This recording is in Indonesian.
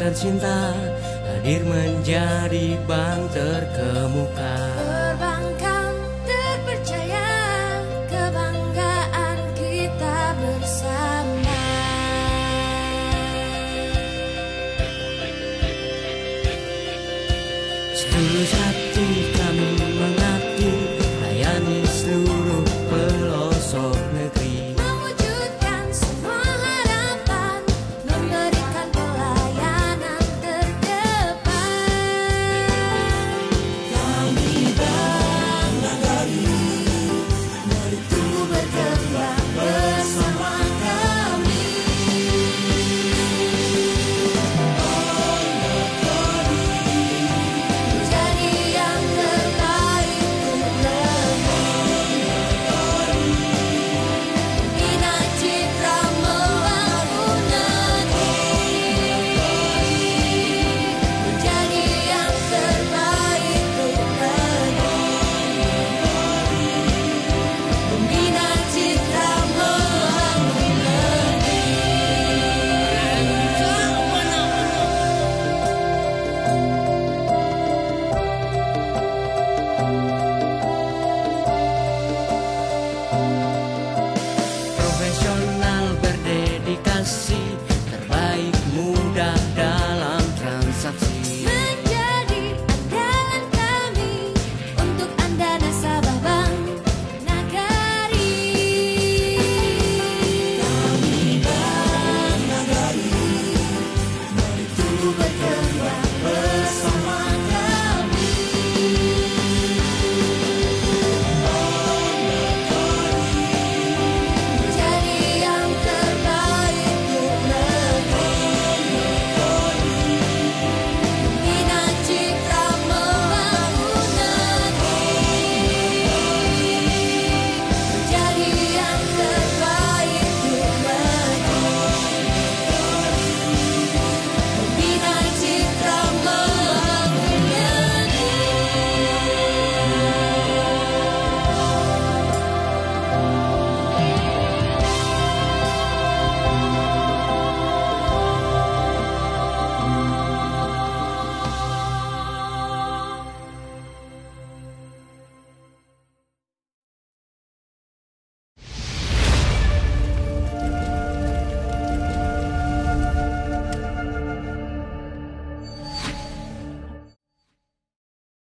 tercinta hadir menjadi bank terkemuka. Perbankan terpercaya, kebanggaan kita bersama. Setuju.